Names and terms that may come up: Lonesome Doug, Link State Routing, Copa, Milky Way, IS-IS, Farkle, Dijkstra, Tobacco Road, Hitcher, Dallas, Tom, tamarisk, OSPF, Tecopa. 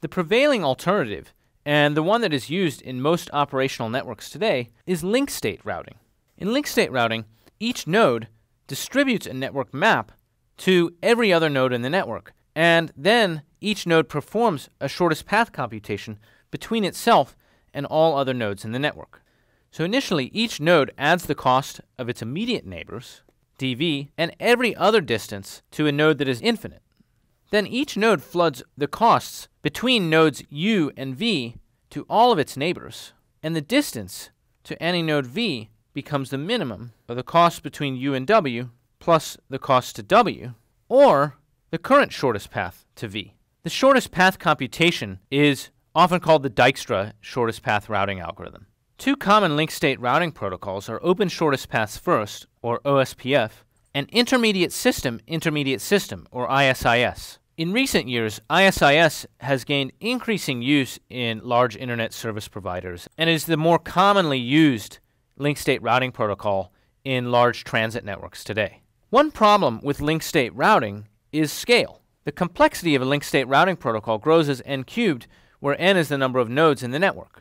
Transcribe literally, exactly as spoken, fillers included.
The prevailing alternative, and the one that is used in most operational networks today, is link state routing. In link state routing, each node distributes a network map to every other node in the network, and then each node performs a shortest path computation between itself and all other nodes in the network. So initially, each node adds the cost of its immediate neighbors, dv, and every other distance to a node that is infinite. Then each node floods the costs between nodes u and v to all of its neighbors, and the distance to any node v becomes the minimum of the cost between u and w plus the cost to w, or the current shortest path to v. The shortest path computation is often called the Dijkstra shortest path routing algorithm. Two common link state routing protocols are Open Shortest Paths First, or O S P F, and Intermediate System Intermediate System, or I S I S. In recent years, I S I S has gained increasing use in large internet service providers and is the more commonly used link state routing protocol in large transit networks today. One problem with link state routing is scale. The complexity of a link state routing protocol grows as n cubed, where n is the number of nodes in the network.